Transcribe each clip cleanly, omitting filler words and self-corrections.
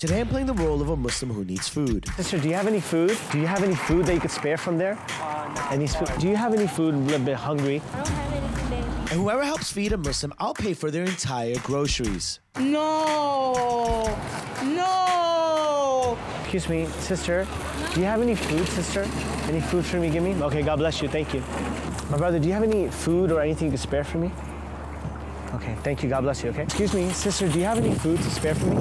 Today I'm playing the role of a Muslim who needs food. Sister, do you have any food? Do you have any food that you could spare from there? Any food? Do you have any food? I'm a bit hungry. I don't have anything, baby. And whoever helps feed a Muslim, I'll pay for their entire groceries. No! No! Excuse me, sister. Do you have any food, sister? Any food for me? Give me? Okay, God bless you. Thank you. My brother, do you have any food or anything you could spare for me? Okay, thank you. God bless you, okay? Excuse me, sister, do you have any food to spare for me?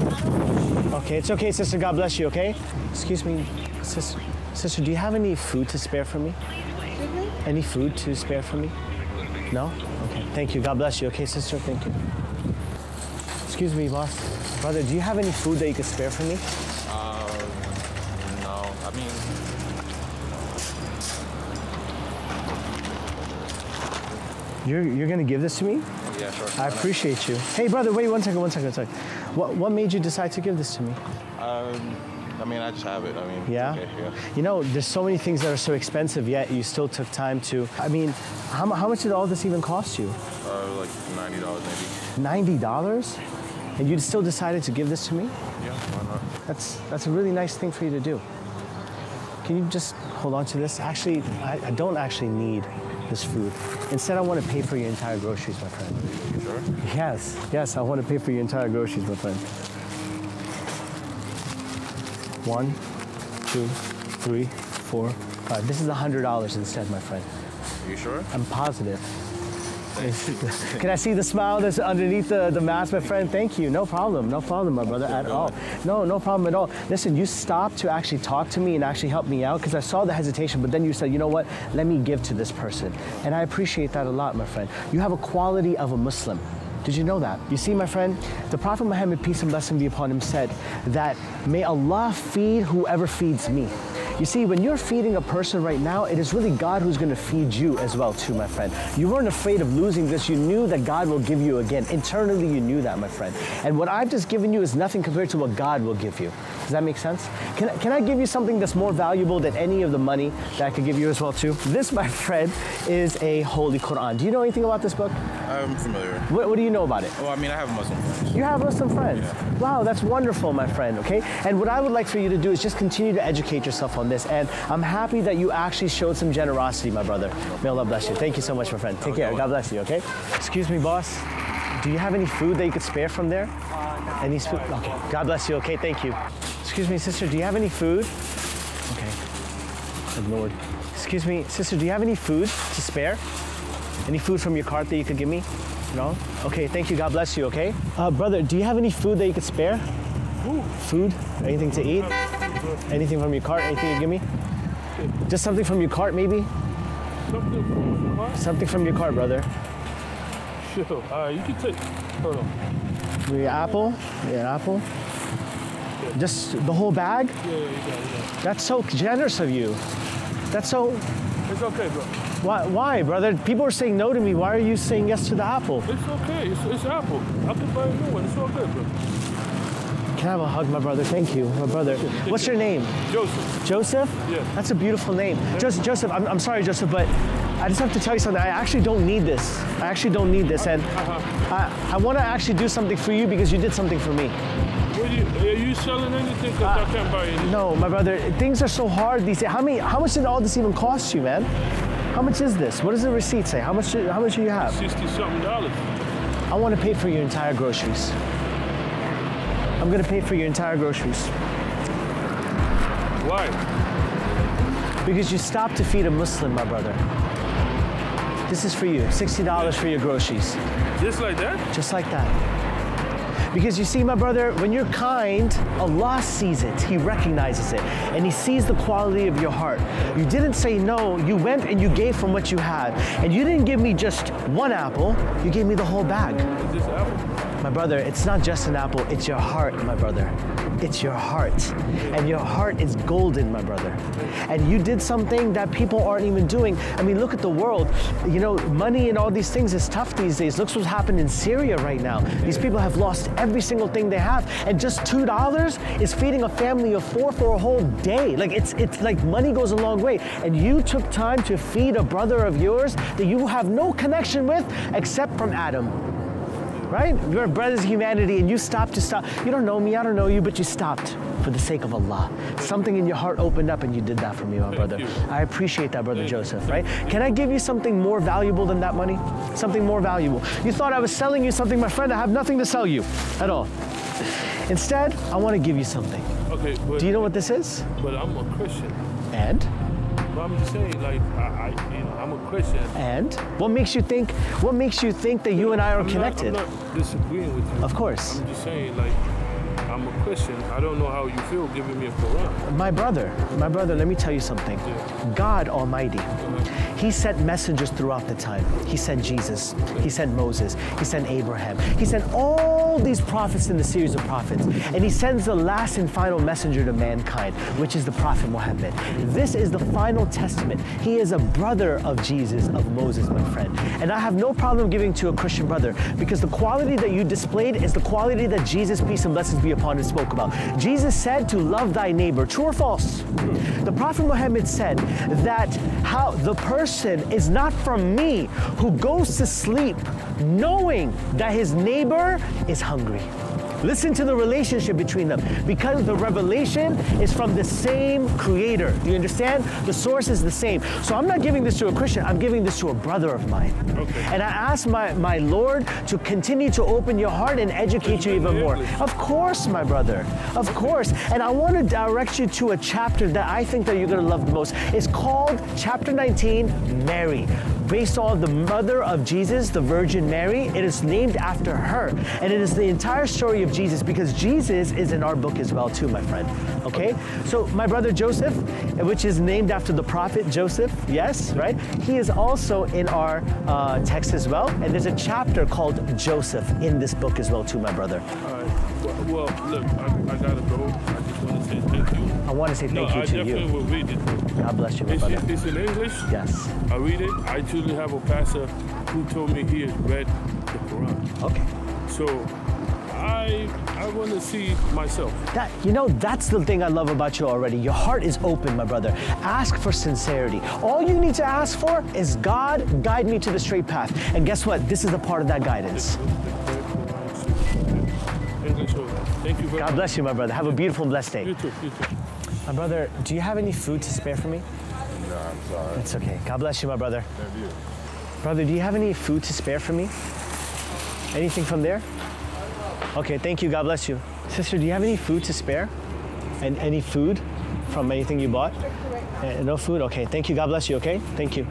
Okay, it's okay, sister. God bless you, okay? Excuse me, sister. Sister, do you have any food to spare for me? Any food to spare for me? No? Okay, thank you. God bless you, okay, sister? Thank you. Excuse me, boss. Brother, do you have any food that you could spare for me? No. I mean... You're going to give this to me? Yeah, sure. I appreciate you. Hey, brother, wait one second. What made you decide to give this to me? I mean, I just have it. I mean, yeah? Okay, yeah. You know, there's so many things that are so expensive, yet you still took time to... I mean, how much did all this even cost you? Like $90 maybe. $90? And you still decided to give this to me? Yeah, why not? That's a really nice thing for you to do. Can you just hold on to this? Actually, I don't actually need this food. Instead, I want to pay for your entire groceries, my friend. You sure? Yes, I want to pay for your entire groceries, my friend. 1, 2, 3, 4, 5. This is $100 instead, my friend. Are you sure? I'm positive. Can I see the smile that's underneath the mask, my friend? Thank you. No problem, my brother, at all. No problem at all. Listen, you stopped to actually talk to me and actually help me out because I saw the hesitation, but then you said, you know what, let me give to this person. And I appreciate that a lot, my friend. You have a quality of a Muslim. Did you know that? You see, my friend, the Prophet Muhammad, peace and blessing be upon him, said that, may Allah feed whoever feeds me. You see, when you're feeding a person right now, it is really God who's going to feed you as well too, my friend. You weren't afraid of losing this. You knew that God will give you again. Internally, you knew that, my friend. And what I've just given you is nothing compared to what God will give you. Does that make sense? Can I give you something that's more valuable than any of the money that I could give you as well too? This, my friend, is a holy Quran. Do you know anything about this book? I'm familiar. What do you know about it? Well, I mean, I have Muslim friends. You have Muslim friends? Yeah. Wow, that's wonderful, my friend, okay? And what I would like for you to do is just continue to educate yourself on this, and I'm happy that you actually showed some generosity, my brother. May Allah bless you. Thank you so much, my friend. Take care. God bless you, okay? Excuse me, boss. Do you have any food that you could spare from there? Any food? Okay. God bless you, okay? Thank you. Excuse me, sister, do you have any food? Okay. Good Lord. Excuse me, sister, do you have any food to spare? Any food from your cart that you could give me? No? Okay, thank you. God bless you, okay? Brother, do you have any food that you could spare? Ooh. Food? Anything to eat? Anything from your cart? Anything you give me? Just something from your cart, maybe? Something from your cart? Something from your cart, brother. Sure. You can take... Hold on. Your apple? Your apple? Yeah. Just the whole bag? Yeah. That's so generous of you. That's so... It's okay, bro. Why, brother? People are saying no to me. Why are you saying yes to the apple? It's okay. It's apple. I can buy a new one. It's okay, bro. Can I have a hug, my brother? Thank you, my brother. What's your name? Joseph. Joseph? Yeah. That's a beautiful name. Joseph, I'm sorry, Joseph, but I just have to tell you something. I actually don't need this. And I want to actually do something for you because you did something for me. Are you selling anything? Because I can't buy anything. No, my brother, things are so hard these days. How much did all this even cost you, man? How much is this? What does the receipt say? How much do you have? $60-something. I want to pay for your entire groceries. I'm gonna pay for your entire groceries. Why? Because you stopped to feed a Muslim, my brother. This is for you, $60 for your groceries. Just like that? Just like that. Because you see, my brother, when you're kind, Allah sees it, He recognizes it, and He sees the quality of your heart. You didn't say no, you went and you gave from what you had. And you didn't give me just one apple, you gave me the whole bag. Is this apple? My brother, it's not just an apple, it's your heart, my brother. It's your heart. And your heart is golden, my brother. And you did something that people aren't even doing. I mean, look at the world. You know, money and all these things is tough these days. Look what's happened in Syria right now. These people have lost every single thing they have. And just $2 is feeding a family of 4 for a whole day. Like, it's like money goes a long way. And you took time to feed a brother of yours that you have no connection with except from Adam. right? We're brothers of humanity, and you stopped to stop. You don't know me, I don't know you, but you stopped for the sake of Allah. Something in your heart opened up, and you did that for me, my brother. I appreciate that, brother Joseph, right? Can I give you something more valuable than that money? Something more valuable. You thought I was selling you something, my friend. I have nothing to sell you at all. Instead, I want to give you something. Okay. But, do you know what this is? But I'm a Christian. And? But I'm just saying, like, I'm a Christian. And? What makes you think that you and I are connected? I'm not disagreeing with you. Of course. I'm just saying, like, I'm a Christian. I don't know how you feel giving me a Quran. My brother, let me tell you something. Yeah. God Almighty, He sent messengers throughout the time. He sent Jesus. He sent Moses. He sent Abraham. He sent all these prophets in the series of prophets. And He sends the last and final messenger to mankind, which is the Prophet Muhammad. This is the final testament. He is a brother of Jesus, of Moses, my friend. And I have no problem giving to a Christian brother, because the quality that you displayed is the quality that Jesus, peace and blessings be upon and spoke about. Jesus said to love thy neighbor. True or false? The Prophet Muhammad said that how the person is not from me who goes to sleep knowing that his neighbor is hungry. Listen to the relationship between them, because the revelation is from the same creator. Do you understand? The source is the same. So I'm not giving this to a Christian, I'm giving this to a brother of mine. Okay. And I ask my Lord to continue to open your heart and educate you even more. Of course, my brother, of course. And I want to direct you to a chapter that I think that you're going to love the most. It's called chapter 19, Mary. Based on the mother of Jesus, the Virgin Mary, it is named after her. And it is the entire story of Jesus, because Jesus is in our book as well too, my friend, okay? So my brother Joseph, which is named after the prophet Joseph, yes, right? He is also in our text as well. And there's a chapter called Joseph in this book as well too, my brother. All right, well look, I gotta go. I just wanna say thank you. I wanna say thank you to you. No, I definitely will read it. God bless you, my brother. It's in English? Yes. I read it. I truly have a pastor who told me he has read the Quran. Okay. So I want to see myself. That's the thing I love about you already. Your heart is open, my brother. Ask for sincerity. All you need to ask for is, God, guide me to the straight path. And guess what? This is a part of that guidance. Thank you very much. God bless you, my brother. Have a beautiful and blessed day. You too. You too. My brother, do you have any food to spare for me? No, I'm sorry. It's okay. God bless you, my brother. Thank you. Brother, do you have any food to spare for me? Anything from there? Okay, thank you. God bless you. Sister, do you have any food to spare? And any food from anything you bought? No food? Okay, thank you. God bless you, okay? Thank you.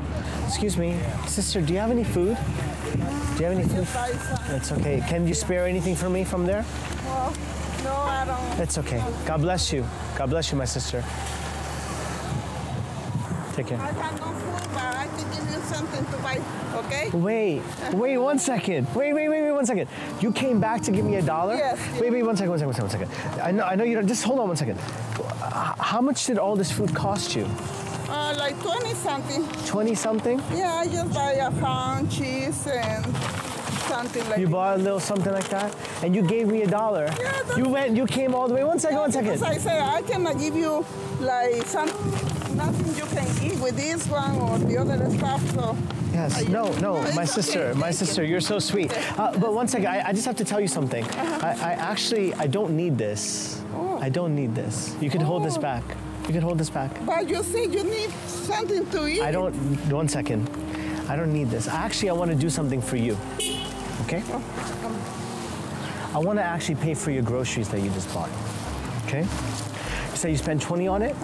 Excuse me. Sister, do you have any food? Do you have any food? It's okay. Can you spare anything for me from there? No, I don't. It's okay. God bless you. God bless you, my sister. Take care. I have no food, but I can give you something to buy, okay? Wait 1 second. Wait 1 second. You came back to give me $1? Yes. Wait, 1 second. I know you don't, just hold on 1 second. How much did all this food cost you? Like 20 something. 20 something? Yeah, I just buy a pound, cheese, and something like you bought a little something like that, and you gave me $1. Yeah, you came all the way. One second. Because I said I cannot give you like nothing you can eat with this one or the other stuff. So yes, no, my sister, you're so sweet. But 1 second, I just have to tell you something. I don't need this. Oh. I don't need this. You could hold this back. You could hold this back. But you see, you need something to eat. I don't. 1 second. I don't need this. Actually, I want to do something for you. Okay? I want to actually pay for your groceries that you just bought. Okay? You say you spend 20 on it?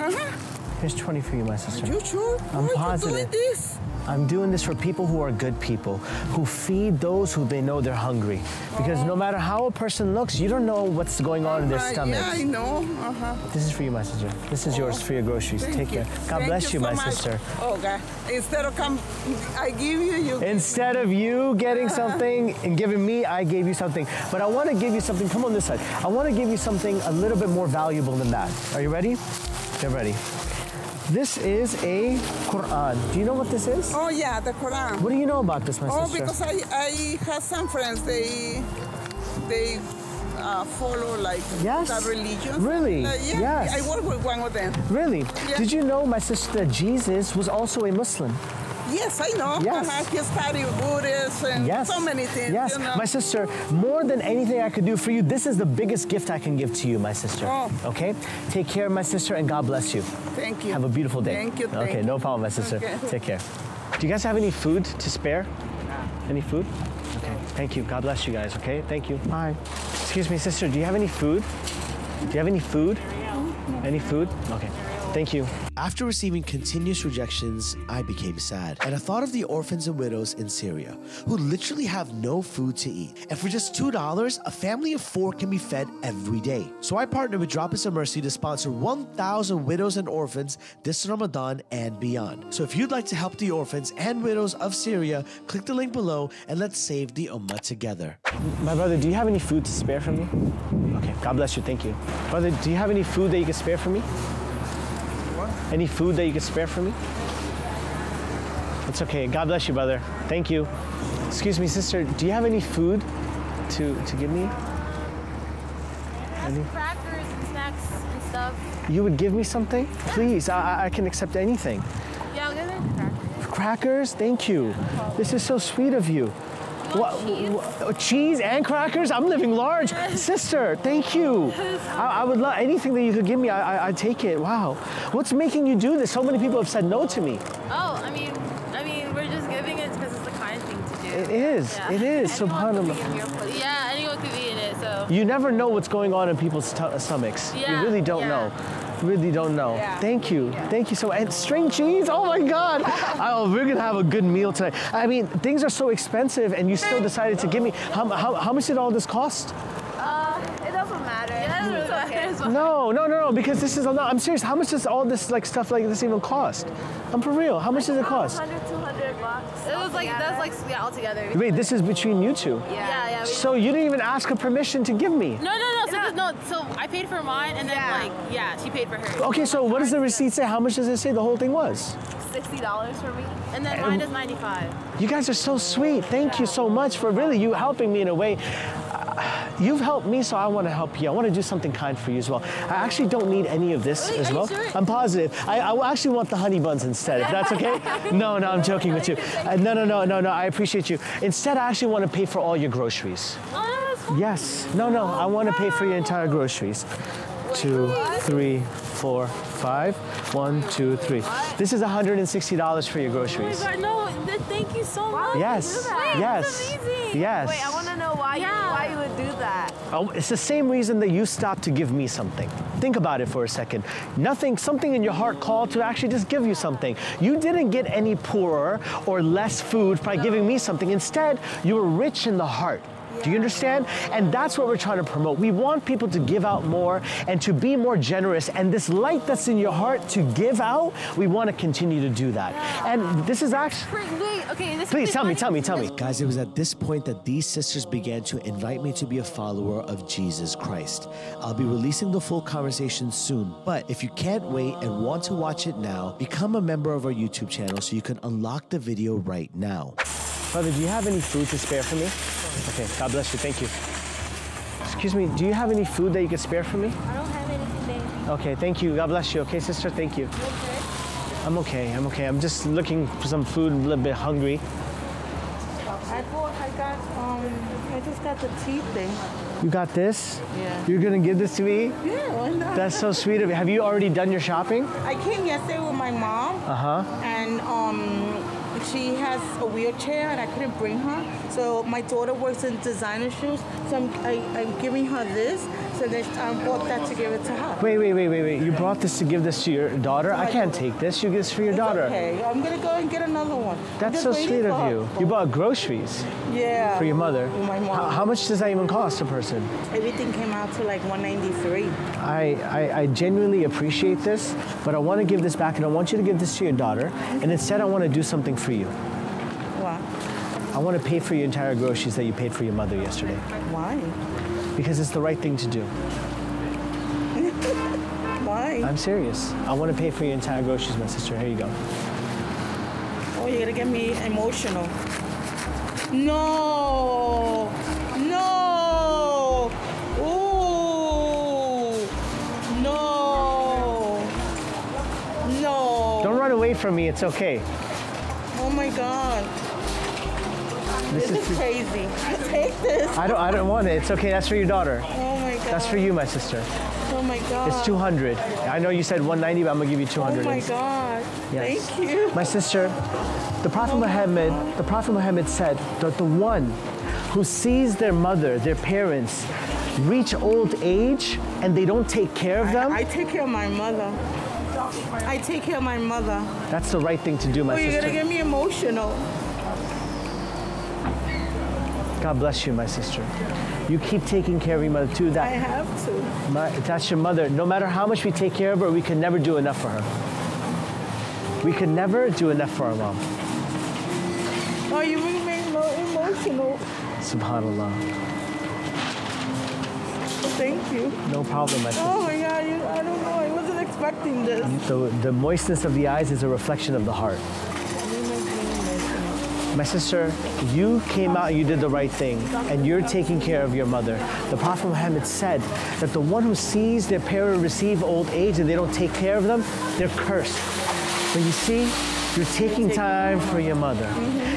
Here's 20 for you, my sister. Are you sure? I'm positive. Why are you doing this? I'm doing this for people who are good people, who feed those who they know they're hungry. Because no matter how a person looks, you don't know what's going on in their stomach. Yeah, I know. This is for you, my sister. This is yours for your groceries. Take care. God bless you, my sister. Oh, God. Instead of you getting something and giving me, I gave you something. But I want to give you something. Come on this side. I want to give you something a little bit more valuable than that. Are you ready? Get ready. This is a Quran. Do you know what this is? Oh yeah, the Quran. What do you know about this, my sister? Oh, because I have some friends, they follow like that religion. Really? Yes. I work with one of them. Really? Yeah. Did you know, my sister, that Jesus was also a Muslim? Yes, I know. Yes. He studied Buddhist and so many things. Yes, you know? My sister, more than anything I could do for you, this is the biggest gift I can give to you, my sister. Oh. Okay? Take care, my sister, and God bless you. Thank you. Have a beautiful day. Thank you. Okay, no problem, my sister. Okay. Take care. Do you guys have any food to spare? No. Any food? Okay. Thank you. God bless you guys, okay? Thank you. Bye. Excuse me, sister, do you have any food? Do you have any food? Any food? Okay. Thank you. After receiving continuous rejections, I became sad. And I thought of the orphans and widows in Syria who literally have no food to eat. And for just $2, a family of 4 can be fed every day. So I partnered with Drops of Mercy to sponsor 1,000 widows and orphans this Ramadan and beyond. So if you'd like to help the orphans and widows of Syria, click the link below and let's save the Ummah together. My brother, do you have any food to spare for me? Okay, God bless you, thank you. Brother, do you have any food that you can spare for me? Any food that you could spare for me? It's okay. God bless you, brother. Thank you. Excuse me, sister. Do you have any food to give me? Any? Crackers and snacks and stuff. You would give me something? Please, I can accept anything. Yeah, I'll give you crackers. Crackers? Thank you. This is so sweet of you. Cheese and crackers? I'm living large. Sister, thank you. I would love anything that you could give me. I take it. Wow. What's making you do this? So many people have said no to me. Oh, I mean, we're just giving it because it's the kind thing to do. It is. Yeah. It is. Subhanallah. Yeah, anyone could be in it. So you never know what's going on in people's stomachs. Yeah. You really don't know. Really don't know. Yeah. Thank you. Yeah. Thank you so much. And string cheese, oh my God. Oh, we're gonna have a good meal tonight. I mean, things are so expensive and you still decided to give me, how much did all this cost? It doesn't matter. Yeah, it doesn't matter. No, because this is a lot. I'm serious, how much does all this like stuff like this even cost? I'm for real, how much does it cost? 100, 200 bucks. It was like, that's like, yeah, all together. Wait, this is between you two? Yeah. So you didn't even ask her permission to give me? No. So I paid for mine, and then she paid for hers. Okay, so what does the receipt say? How much does it say the whole thing was? $60 for me. And then mine is 95. You guys are so sweet. Thank you so much for really you helping me in a way. You've helped me, so I want to help you. I want to do something kind for you as well. I actually don't need any of this as well. Sure? I'm positive. I actually want the honey buns instead, if that's okay. No, I'm joking with you. No, I appreciate you. Instead, I actually want to pay for all your groceries. Yes. No, I want to pay for your entire groceries. 2, 3, 4, 5. 1, 2, 3. This is $160 for your groceries. Oh my God, no, thank you so much. Yes. Wait, yes. Amazing. Yes. Wait, I want to know why you would do that. Oh, it's the same reason that you stopped to give me something. Think about it for a second. Something in your heart called to actually just give you something. You didn't get any poorer or less food by giving me something. Instead, you were rich in the heart. Do you understand? And that's what we're trying to promote. We want people to give out more and to be more generous. And this light that's in your heart to give out, we want to continue to do that. And this is actually... Please tell me. Guys, it was at this point that these sisters began to invite me to be a follower of Jesus Christ. I'll be releasing the full conversation soon. But if you can't wait and want to watch it now, become a member of our YouTube channel so you can unlock the video right now. Brother, do you have any food to spare for me? Okay, God bless you, thank you. Excuse me, do you have any food that you could spare for me? I don't have anything, baby. Okay, thank you, God bless you. Okay, sister, thank you. You're good? I'm okay. I'm just looking for some food, a little bit hungry. I just got the tea thing. You got this? Yeah. You're gonna give this to me? Yeah, why not? That's so sweet of you. Have you already done your shopping? I came yesterday with my mom. And, she has a wheelchair and I couldn't bring her. So my daughter works in designer shoes. So I'm giving her this. So then I bought that to give it to her. Wait. You brought this to give this to your daughter? I can't take this. You give this for your daughter. Okay. I'm going to go and get another one. That's so sweet of you. You bought groceries. Yeah. For your mother. My mom. How much does that even cost a person? Everything came out to like $193. I genuinely appreciate this, but I want to give this back and I want you to give this to your daughter. And instead I want to do something for you. What? I want to pay for your entire groceries that you paid for your mother yesterday. Why? Because it's the right thing to do. Why? I'm serious. I want to pay for your entire groceries, my sister. Here you go. Oh, you're going to get me emotional. No. Ooh. No. Don't run away from me. It's okay. Oh my God. This is crazy. Take this. I don't want it. It's okay. That's for your daughter. Oh my God. That's for you, my sister. Oh my God. It's 200. I know you said 190, but I'm gonna give you 200. Oh my God. Yes. Thank you. My sister, the Prophet Muhammad said that the one who sees their mother, their parents, reach old age and they don't take care of them. I take care of my mother. I take care of my mother. That's the right thing to do, my sister. You're gonna get me emotional. God bless you, my sister. You keep taking care of your mother too. I have to. That's your mother. No matter how much we take care of her, we can never do enough for her. We can never do enough for our mom. Oh, you really made me emotional. SubhanAllah. Thank you. No problem, my sister. Oh my God, I don't know. I wasn't expecting this. The moistness of the eyes is a reflection of the heart. My sister, you came out and you did the right thing, and you're taking care of your mother. The Prophet Muhammad said that the one who sees their parent receive old age and they don't take care of them, they're cursed. But you see, you're taking time for your mother.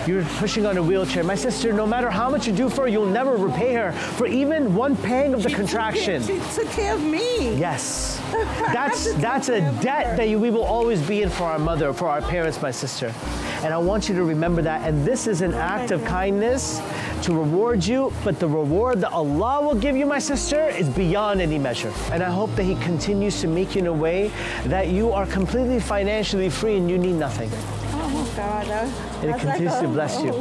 You're pushing on a wheelchair. My sister, no matter how much you do for her, you'll never repay her for even one pang of the contraction. She took care of me. Yes. That's a debt that we will always be in for our mother, for our parents, my sister. And I want you to remember that. And this is an act of kindness to reward you. But the reward that Allah will give you, my sister, is beyond any measure. And I hope that He continues to make you in a way that you are completely financially free and you need nothing. Oh, God. And it continues to bless you.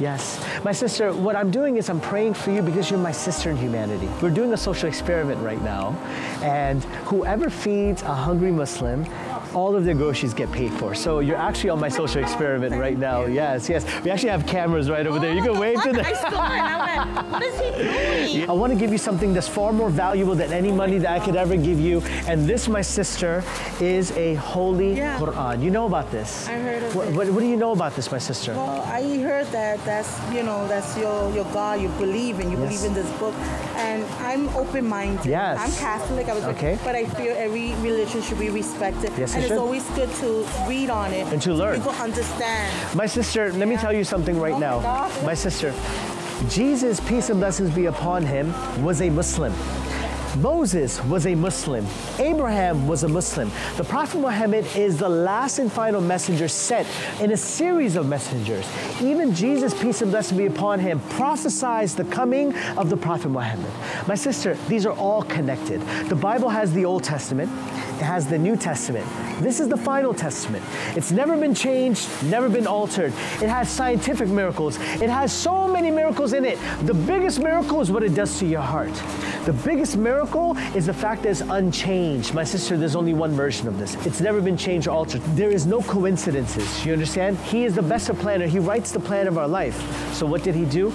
Yes. My sister, what I'm doing is I'm praying for you because you're my sister in humanity. We're doing a social experiment right now. And whoever feeds a hungry Muslim, all of their groceries get paid for. So you're actually on my social experiment right now. Yes, yes. We actually have cameras right over there. You can wave to them. I saw it. I went, what is he doing? I want to give you something that's far more valuable than any money that I could ever give you. And this, my sister, is a holy Quran. You know about this? I heard of it. What do you know about this, my sister? Well, I heard that that's your God. You believe and you believe in this book. And I'm open-minded. Yes. I'm Catholic. I was okay, but I feel every religion should be respected. Yes. And it's always good to read on it. And to learn. People understand. My sister, let me tell you something right now. My sister, Jesus, peace and blessings be upon him, was a Muslim. Moses was a Muslim. Abraham was a Muslim. The Prophet Muhammad is the last and final messenger sent in a series of messengers. Even Jesus, peace and blessings be upon him, prophesies the coming of the Prophet Muhammad. My sister, these are all connected. The Bible has the Old Testament. It has the New Testament. This is the final testament. It's never been changed, never been altered. It has scientific miracles. It has so many miracles in it. The biggest miracle is what it does to your heart. The biggest miracle is the fact that it's unchanged. My sister, there's only one version of this. It's never been changed or altered. There is no coincidences, you understand? He is the master planner. He writes the plan of our life. So what did he do?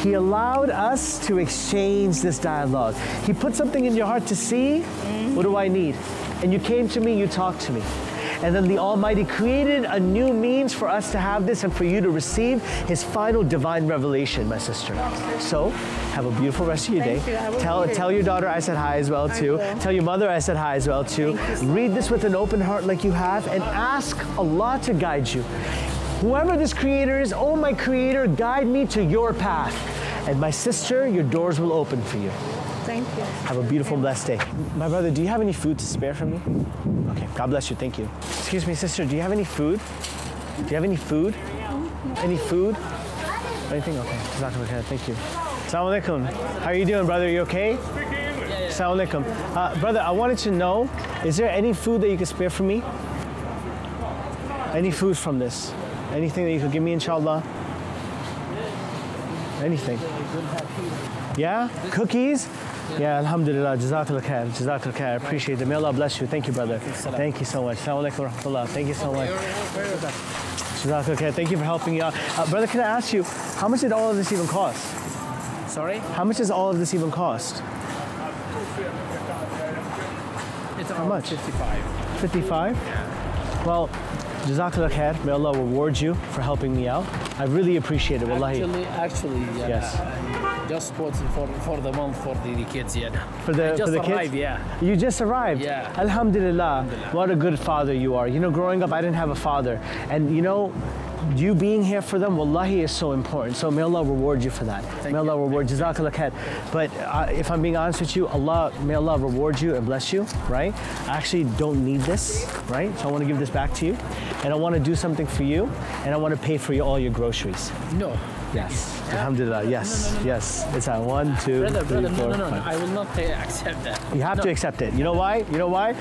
He allowed us to exchange this dialogue. He put something in your heart to see, what do I need? And you came to me, you talked to me. And then the Almighty created a new means for us to have this and for you to receive His final divine revelation, my sister. So, have a beautiful rest of your day. Tell your daughter I said hi as well, too. Tell your mother I said hi as well, too. Read this with an open heart like you have and ask Allah to guide you. Whoever this creator is, oh my creator, guide me to your path. And my sister, your doors will open for you. Thank you. Have a beautiful, blessed day. My brother, do you have any food to spare for me? Okay, God bless you, thank you. Excuse me, sister, do you have any food? Do you have any food? Any food? Anything? Okay, Jazakallah khair, thank you. Assalamu alaikum. How are you doing, brother? You okay? Assalamu alaikum. Brother, I wanted to know, is there any food that you could spare for me? Any food from this? Anything that you could give me, inshallah? Anything? Yeah? Cookies? Yeah, Alhamdulillah, Jazakallah khair, Jazakallah khair, I appreciate it. May Allah bless you. Thank you, brother. Thank you so much. Assalamu alaikum wa rahmatullah. Thank you so much. Jazakallah khair, thank you for helping out. Brother, can I ask you, how much did all of this even cost? Sorry? How much does all of this even cost? It's how much? 55. 55? Yeah. Well, Jazakallah khair, may Allah reward you for helping me out. I really appreciate it, wallahi. Actually, yeah. Yes. Just for the month for the kids, yeah. For the kids? Yeah. You just arrived? Yeah. Alhamdulillah. What a good father you are. You know, growing up, I didn't have a father. And you know, you being here for them, wallahi, is so important. So may Allah reward you for that. May Allah reward you. Jazakallah khair. But if I'm being honest with you, may Allah reward you and bless you, right? I actually don't need this, right? So I want to give this back to you. And I want to do something for you. And I want to pay for you, all your groceries. No. Yes. Yeah. Alhamdulillah. Yes. No. It's at 1, 2, 3, 4, 5. I will not accept that. You have to accept it. You know why? You know why?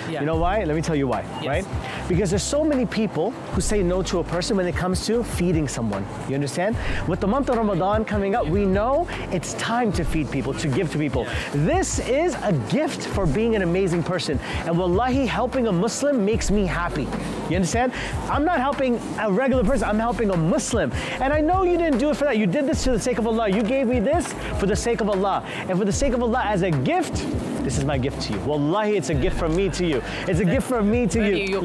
Let me tell you why, right? Because there's so many people who say no to a person when it comes to feeding someone. You understand? With the month of Ramadan coming up, we know it's time to feed people, to give to people. This is a gift for being an amazing person. And wallahi, helping a Muslim makes me happy. You understand? I'm not helping a regular person, I'm helping a Muslim. And I know you didn't do it for that. You did this for the sake of Allah. You gave me this for the sake of Allah. And for the sake of Allah, as a gift, this is my gift to you. Wallahi, it's a gift from me to you. It's a gift from me to you. You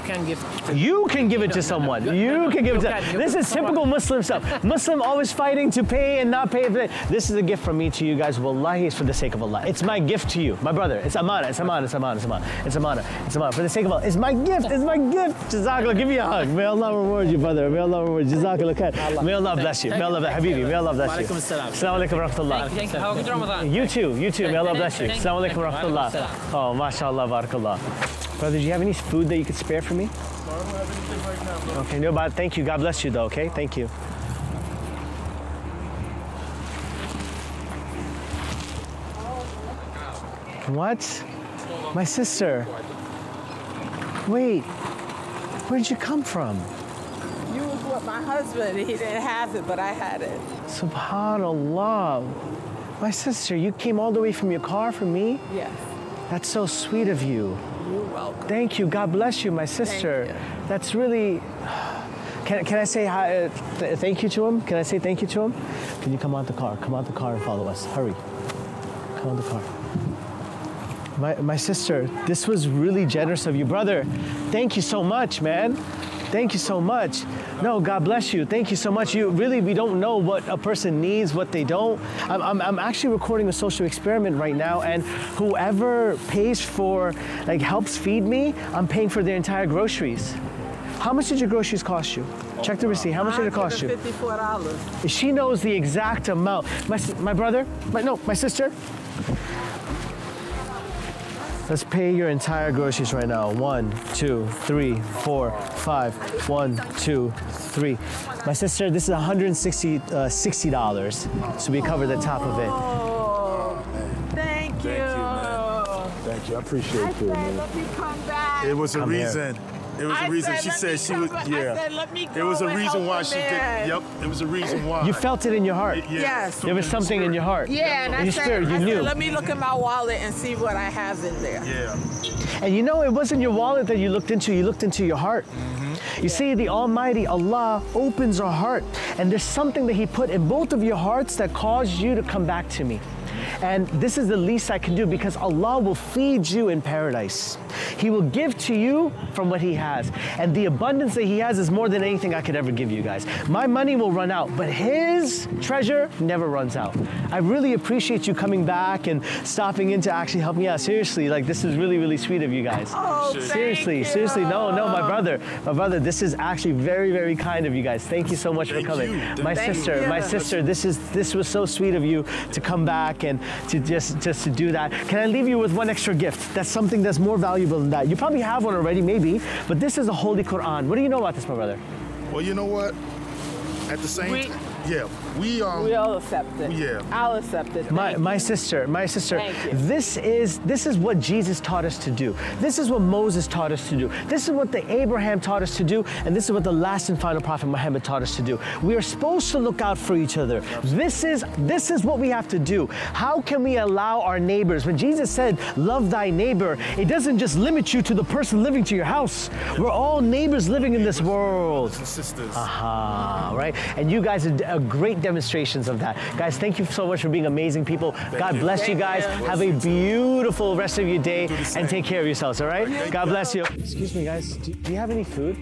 can give it. You can give it to someone. You can give it to someone. This is typical Muslim stuff. Muslim always fighting to pay and not pay. This is a gift from me to you guys. Wallahi, it's for the sake of Allah. It's my gift to you, my brother. It's Amanah. It's Amanah. It's Amanah. It's Amanah. It's Amanah. It's Amanah. For the sake of Allah. It's my gift. It's my gift. Jazakallah. Give me a hug. May Allah reward you, brother. May Allah reward you. Jazakallah khair. May Allah bless you. May Allah bless you. Habibi. May Allah bless you. Assalamu alaikum warahmatullah. Thank you. Have a good Ramadan. You too. You too. May Allah bless you. Assalamu alaikum warahmatullah. Oh, mashallah, barakallah. Brother, do you have any food that you could spare for me? I don't have anything right now, bro. Okay, no, but thank you. God bless you, though, okay? Thank you. What? My sister. Wait, where did you come from? You was with my husband. He didn't have it, but I had it. Subhanallah. My sister, you came all the way from your car for me? Yes. That's so sweet of you. You're welcome. Thank you. God bless you, my sister. Thank you. That's really... Can I say hi, thank you to him? Can I say thank you to him? Can you come out the car? Come out the car and follow us. Hurry. Come out the car. My sister, this was really generous of you. Brother, thank you so much, man. Thank you so much. No, God bless you. Thank you so much. You really, we don't know what a person needs, what they don't. I'm actually recording a social experiment right now, and whoever pays for, like, helps feed me, I'm paying for their entire groceries. How much did your groceries cost you? Check the receipt. How much did it cost you? $54. She knows the exact amount. My sister. Let's pay your entire groceries right now. 1, 2, 3, 4, 5. 1, 2, 3. My sister, this is $160, so we cover the top of it. Oh, thank you. Thank you. I appreciate you, man. Let me come back. It was a reason. It was a reason she said she was, it was a reason why she did, it was a reason why. You felt it in your heart. Yes. There was something in your heart. Yeah, and I said, let me look at my wallet and see what I have in there. Yeah. And you know, it wasn't your wallet that you looked into your heart. You see, the Almighty Allah opens our heart, and there's something that He put in both of your hearts that caused you to come back to me. And this is the least I can do, because Allah will feed you in paradise. He will give to you from what He has. And the abundance that He has is more than anything I could ever give you guys. My money will run out, but His treasure never runs out. I really appreciate you coming back and stopping in to actually help me out. Seriously, like, this is really, really sweet of you guys. Oh, seriously. No, my brother, this is actually very, very kind of you guys. Thank you so much for coming. My sister, this was so sweet of you to come back and to just to do that. Can I leave you with one extra gift? That's something that's more valuable than that. You probably have one already, maybe, but this is the Holy Quran. What do you know about this, my brother? Well, you know what? At the same time, we all accept it. Yeah. I'll accept it. My sister, this is what Jesus taught us to do. This is what Moses taught us to do. This is what the Abraham taught us to do, and this is what the last and final Prophet Muhammad taught us to do. We are supposed to look out for each other. This is what we have to do. How can we allow our neighbors? When Jesus said, love thy neighbor, it doesn't just limit you to the person living to your house. We're all neighbors living in this world. Sisters. Right? And you guys are great demonstrations of that. Guys, thank you so much for being amazing people. God bless you guys. Have a beautiful rest of your day, and take care of yourselves, all right? God bless you. Excuse me, guys. Do you have any food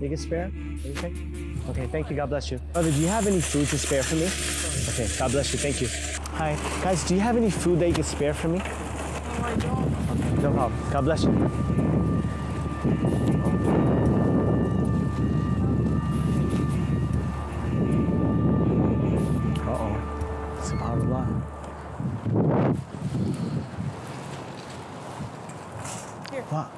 you can spare? Anything? Okay, thank you. God bless you. Brother, do you have any food to spare for me? Okay, God bless you. Thank you. Hi. Guys, do you have any food that you can spare for me? No, I don't. No problem. God bless you. one. Here. Wow.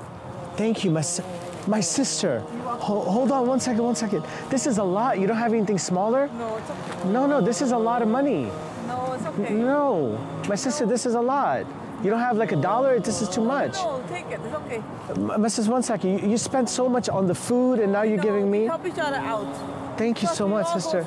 Thank you, my sister. Hold on one second. This is a lot. You don't have anything smaller? No, it's okay. No, this is a lot of money. No, it's okay. No, my sister, this is a lot. You don't have like a dollar? This is too much. No, take it. It's okay. Mrs. One second. You spent so much on the food, and now you're giving me. Help each other out. Thank you so much, sister.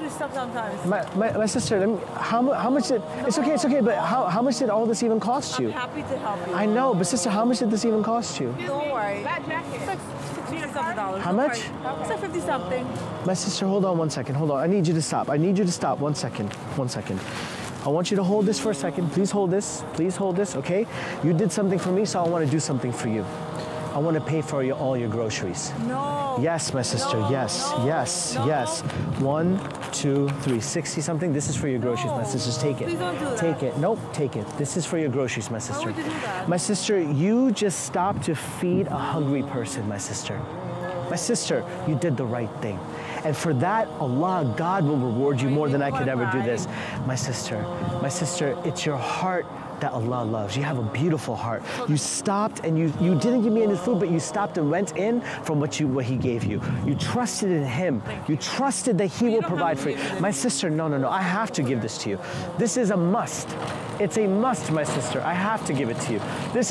My sister, let me, how much did? No. It's okay. But how much did all this even cost you? I'm happy to help you. I know, but sister, how much did this even cost you? Don't worry. Bad jacket. $650. How much? It's like 50 something. My sister, hold on one second. Hold on. I need you to stop. One second. I want you to hold this for a second. Please hold this, okay? You did something for me, so I want to do something for you. I want to pay for all your groceries. No. Yes, my sister, no, yes, no, yes, no. Yes. 1, 2, 3, 60 something. This is for your groceries, my sister. Take it. Please don't do that. Take it. Nope, take it. This is for your groceries, my sister. Why would you do that? My sister, you just stopped to feed a hungry person, my sister. My sister, you did the right thing. And for that, Allah, God will reward you more than I could ever do this. My sister, it's your heart that Allah loves. You have a beautiful heart. You stopped and you didn't give me any food, but you stopped and went in from what He gave you. You trusted in Him. You trusted that He will provide for you. My sister, no, I have to give this to you. This is a must. It's a must, my sister. I have to give it to you. It's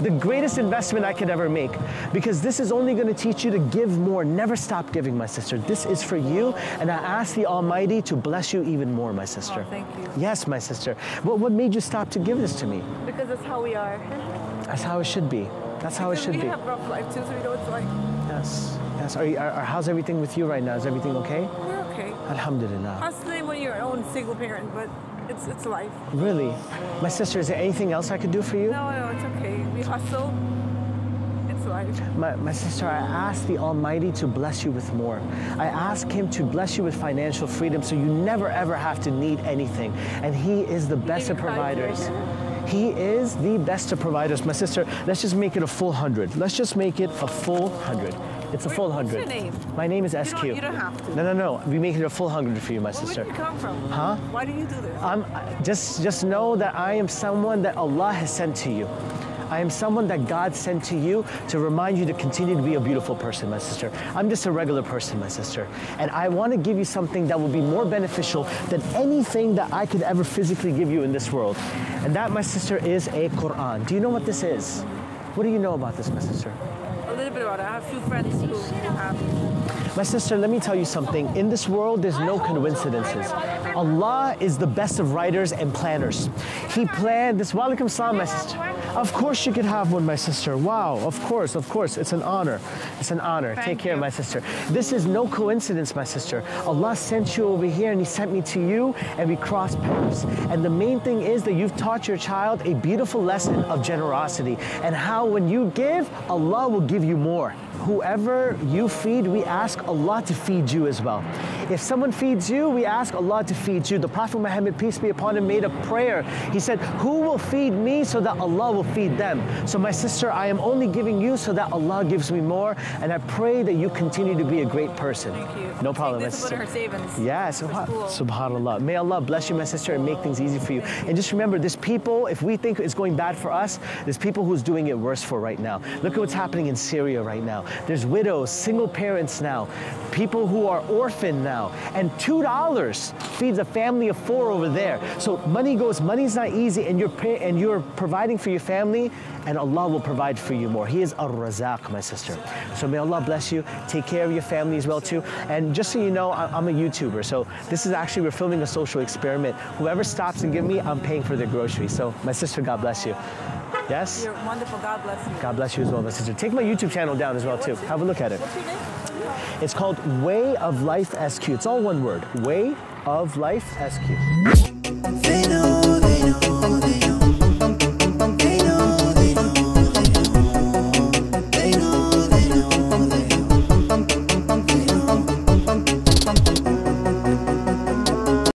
the greatest investment I could ever make, because this is only going to teach you to give more. Never stop giving, my sister. This is for you, and I ask the Almighty to bless you even more, my sister. Oh, thank you. Yes, my sister. What made you stop to give this to me? Because that's how we are. That's how it should be. Because we have rough life too, so we know what it's like. Yes. How's everything with you right now? Is everything okay? We're okay. Alhamdulillah. Honestly, when you're your own single parent, but it's life. Really? My sister, is there anything else I could do for you? No, it's okay. We hustle. My sister, I ask the Almighty to bless you with more. I ask Him to bless you with financial freedom so you never ever have to need anything. And He is the best of providers. He is the best of providers. My sister, let's just make it a full 100. It's a full 100. What's your name? My name is SQ. You don't have to. No. We make it a full 100 for you, my sister. Where did you come from? Huh? Why do you do this? Just know that I am someone that Allah has sent to you. I am someone that God sent to you to remind you to continue to be a beautiful person, my sister. I'm just a regular person, my sister. And I want to give you something that will be more beneficial than anything that I could ever physically give you in this world. And that, my sister, is a Quran. Do you know what this is? What do you know about this, my sister? A little bit about it. I have a few friends who have. My sister, let me tell you something. In this world, there's no coincidences. Allah is the best of writers and planners. He planned this. Wa alaikum salam, my sister. Of course you could have one, my sister. Wow, of course. It's an honor. Take care, my sister. This is no coincidence, my sister. Allah sent you over here and He sent me to you, and we crossed paths. And the main thing is that you've taught your child a beautiful lesson of generosity and how when you give, Allah will give you more. Whoever you feed, we ask Allah to feed you as well. If someone feeds you, we ask Allah to feed you. The Prophet Muhammad, peace be upon him, made a prayer. He said, who will feed me so that Allah will feed them? So my sister, I am only giving you so that Allah gives me more, and I pray that you continue to be a great person. Thank you. No problem, my sister. This is what her savings. Yes, subhanallah. May Allah bless you, my sister, and make things easy for you. And just remember, there's people, if we think it's going bad for us, there's people who's doing it worse for right now. Look at what's happening in Syria right now. There's widows, single parents now, people who are orphaned now, and $2 feeds a family of 4 over there. So money's not easy, and you're providing for your family, and Allah will provide for you more. He is Ar-Razaq, my sister. So may Allah bless you. Take care of your family as well too. And just so you know, I'm a YouTuber, so this is actually, we're filming a social experiment. Whoever stops and gives me, I'm paying for their groceries. So my sister, God bless you. Yes? You're wonderful. God bless you. God bless you as well, my sister. Take my YouTube channel down as well, too. Have a look at it. What's your name? It's called Way of Life SQ. It's all one word. Way of Life SQ. They know, they know, they know.